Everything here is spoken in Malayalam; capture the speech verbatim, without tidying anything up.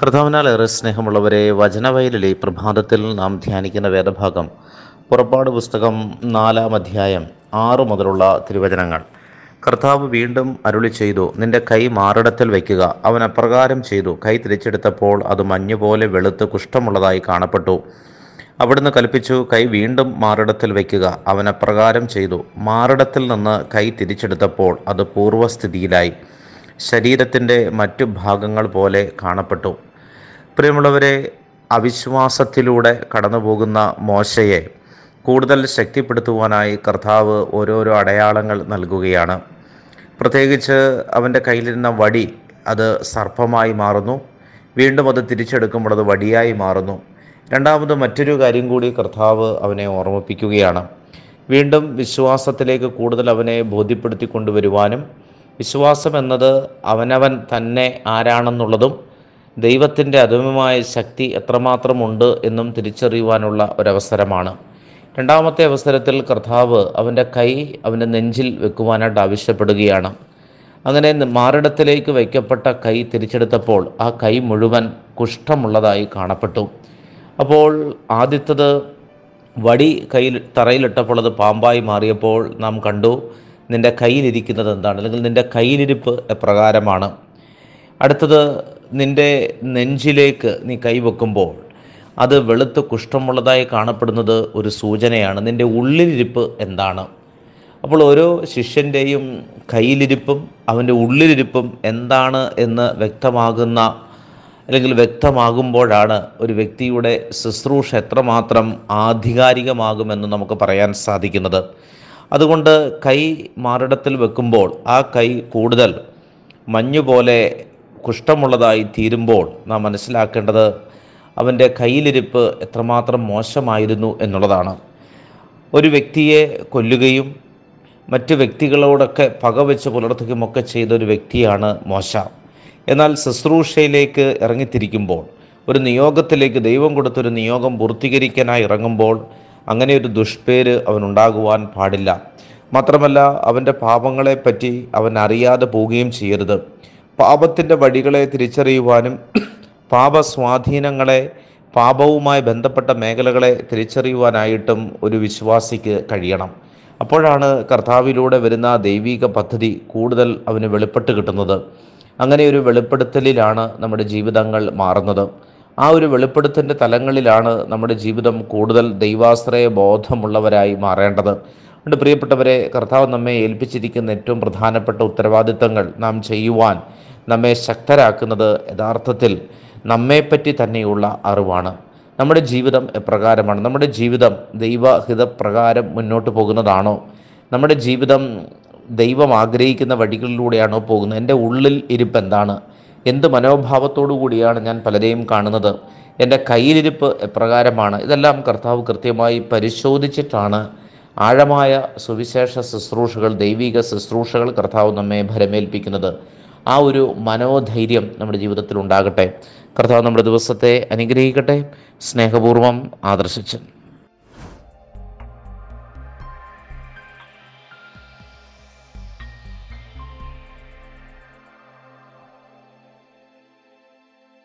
കർത്താവിനാൽ ഏറെ സ്നേഹമുള്ളവരെ, വചനവയലിലെ പ്രഭാതത്തിൽ നാം ധ്യാനിക്കുന്ന വേദഭാഗം പുറപ്പാട് പുസ്തകം നാലാം അധ്യായം ആറ് മുതലുള്ള തിരുവചനങ്ങൾ. കർത്താവ് വീണ്ടും അരുളി ചെയ്തു, നിന്റെ കൈ മാറിടത്തിൽ വയ്ക്കുക. അവൻ അപ്രകാരം ചെയ്തു. കൈ തിരിച്ചെടുത്തപ്പോൾ അത് മഞ്ഞുപോലെ വെളുത്ത് കുഷ്ഠമുള്ളതായി കാണപ്പെട്ടു. അവിടുന്ന് കൽപ്പിച്ചു, കൈ വീണ്ടും മാറിടത്തിൽ വയ്ക്കുക. അവൻ അപ്രകാരം ചെയ്തു. മാറിടത്തിൽ നിന്ന് കൈ തിരിച്ചെടുത്തപ്പോൾ അത് പൂർവ്വസ്ഥിതിയിലായി, ശരീരത്തിൻ്റെ മറ്റു ഭാഗങ്ങൾ പോലെ കാണപ്പെട്ടു. പ്രിയമുള്ളവരെ, അവിശ്വാസത്തിലൂടെ കടന്നുപോകുന്ന മോശയെ കൂടുതൽ ശക്തിപ്പെടുത്തുവാനായി കർത്താവ് ഓരോരോ അടയാളങ്ങൾ നൽകുകയാണ്. പ്രത്യേകിച്ച് അവൻ്റെ കയ്യിലിരുന്ന വടി അത് സർപ്പമായി മാറുന്നു. വീണ്ടും അത് തിരിച്ചെടുക്കുമ്പോൾ അത് വടിയായി മാറുന്നു. രണ്ടാമത് മറ്റൊരു കാര്യം കൂടി കർത്താവ് അവനെ ഓർമ്മിപ്പിക്കുകയാണ്. വീണ്ടും വിശ്വാസത്തിലേക്ക് കൂടുതൽ അവനെ ബോധ്യപ്പെടുത്തി കൊണ്ടുവരുവാനും, വിശ്വാസം എന്നത് അവനവൻ തന്നെ ആരാണെന്നുള്ളതും ദൈവത്തിൻ്റെ അദമ്യമായ ശക്തി എത്രമാത്രമുണ്ട് എന്നും തിരിച്ചറിയുവാനുള്ള ഒരവസരമാണ്. രണ്ടാമത്തെ അവസരത്തിൽ കർത്താവ് അവൻ്റെ കൈ അവൻ്റെ നെഞ്ചിൽ വെക്കുവാനായിട്ട് ആവശ്യപ്പെടുകയാണ്. അങ്ങനെ മാറിടത്തിലേക്ക് വയ്ക്കപ്പെട്ട കൈ തിരിച്ചെടുത്തപ്പോൾ ആ കൈ മുഴുവൻ കുഷ്ഠമുള്ളതായി കാണപ്പെട്ടു. അപ്പോൾ ആദ്യത്തത് വടി കയ്യിൽ തറയിലിട്ടപ്പോൾ അത് പാമ്പായി മാറിയപ്പോൾ നാം കണ്ടു നിൻ്റെ കയ്യിലിരിക്കുന്നത് എന്താണ്, അല്ലെങ്കിൽ നിൻ്റെ കയ്യിലിരിപ്പ് എപ്രകാരമാണ്. അടുത്തത്, നിൻ്റെ നെഞ്ചിലേക്ക് നീ കൈവെക്കുമ്പോൾ അത് വെളുത്ത് കുഷ്ഠമുള്ളതായി കാണപ്പെടുന്നത് ഒരു സൂചനയാണ്. നിൻ്റെ ഉള്ളിലിരിപ്പ് എന്താണ്? അപ്പോൾ ഓരോ ശിഷ്യൻ്റെയും കയ്യിലിരിപ്പും അവൻ്റെ ഉള്ളിലിരിപ്പും എന്താണ് എന്ന് വ്യക്തമാകുന്ന അല്ലെങ്കിൽ വ്യക്തമാകുമ്പോഴാണ് ഒരു വ്യക്തിയുടെ ശുശ്രൂഷ എത്രമാത്രം ആധികാരികമാകുമെന്ന് നമുക്ക് പറയാൻ സാധിക്കുന്നത്. അതുകൊണ്ട് കൈ മാറിടത്തിൽ വെക്കുമ്പോൾ ആ കൈ കൂടുതൽ മഞ്ഞുപോലെ കുഷ്ഠമുള്ളതായി തീരുമ്പോൾ നാം മനസ്സിലാക്കേണ്ടത് അവൻ്റെ കയ്യിലിരിപ്പ് എത്രമാത്രം മോശമായിരുന്നു എന്നുള്ളതാണ്. ഒരു വ്യക്തിയെ കൊല്ലുകയും മറ്റു വ്യക്തികളോടൊക്കെ പകവെച്ച് പുലർത്തുകയുമൊക്കെ ചെയ്ത ഒരു വ്യക്തിയാണ് മോശ. എന്നാൽ ശുശ്രൂഷയിലേക്ക് ഇറങ്ങിത്തിരിക്കുമ്പോൾ, ഒരു നിയോഗത്തിലേക്ക് ദൈവം കൊടുത്തൊരു നിയോഗം പൂർത്തീകരിക്കാനായി ഇറങ്ങുമ്പോൾ അങ്ങനെയൊരു ദുഷ്പേര് അവനുണ്ടാകുവാൻ പാടില്ല. മാത്രമല്ല, അവൻ്റെ പാപങ്ങളെപ്പറ്റി അവൻ അറിയാതെ പോവുകയും ചെയ്യരുത്. പാപത്തിൻ്റെ വഴികളെ തിരിച്ചറിയുവാനും പാപസ്വാധീനങ്ങളെ, പാപവുമായി ബന്ധപ്പെട്ട മേഖലകളെ തിരിച്ചറിയുവാനായിട്ടും ഒരു വിശ്വാസിക്ക് കഴിയണം. അപ്പോഴാണ് കർത്താവിലൂടെ വരുന്ന ദൈവിക പദ്ധതി കൂടുതൽ അവന് വെളിപ്പെട്ട് കിട്ടുന്നത്. അങ്ങനെയൊരു വെളിപ്പെടുത്തലിലാണ് നമ്മുടെ ജീവിതങ്ങൾ മാറുന്നത്. ആ ഒരു വെളിപ്പെടുത്തിൻ്റെ തലങ്ങളിലാണ് നമ്മുടെ ജീവിതം കൂടുതൽ ദൈവാശ്രയ ബോധമുള്ളവരായി മാറേണ്ടത്. അതുകൊണ്ട് പ്രിയപ്പെട്ടവരെ, കർത്താവ് നമ്മെ ഏൽപ്പിച്ചിരിക്കുന്ന ഏറ്റവും പ്രധാനപ്പെട്ട ഉത്തരവാദിത്തങ്ങൾ നാം ചെയ്യുവാൻ നമ്മെ ശക്തരാക്കുന്നത് യഥാർത്ഥത്തിൽ നമ്മെപ്പറ്റി തന്നെയുള്ള അറിവാണ്. നമ്മുടെ ജീവിതം എപ്രകാരമാണ്? നമ്മുടെ ജീവിതം ദൈവഹിതപ്രകാരം മുന്നോട്ട് പോകുന്നതാണോ? നമ്മുടെ ജീവിതം ദൈവം ആഗ്രഹിക്കുന്ന വഴികളിലൂടെയാണോ പോകുന്നത്? എൻ്റെ ഉള്ളിൽ ഇരിപ്പ് എന്താണ്? എന്ത് മനോഭാവത്തോടു കൂടിയാണ് ഞാൻ പലരെയും കാണുന്നത്? എൻ്റെ കയ്യിലിരിപ്പ് എപ്രകാരമാണ്? ഇതെല്ലാം കർത്താവ് കൃത്യമായി പരിശോധിച്ചിട്ടാണ് ആഴമായ സുവിശേഷ ശുശ്രൂഷകൾ, ദൈവിക ശുശ്രൂഷകൾ കർത്താവ് നമ്മെ ഭരമേൽപ്പിക്കുന്നത്. ആ ഒരു മനോധൈര്യം നമ്മുടെ ജീവിതത്തിൽ ഉണ്ടാകട്ടെ. കർത്താവ് നമ്മുടെ ദിവസത്തെ അനുഗ്രഹിക്കട്ടെ. സ്നേഹപൂർവ്വം, ആദർശിച്ചൻ.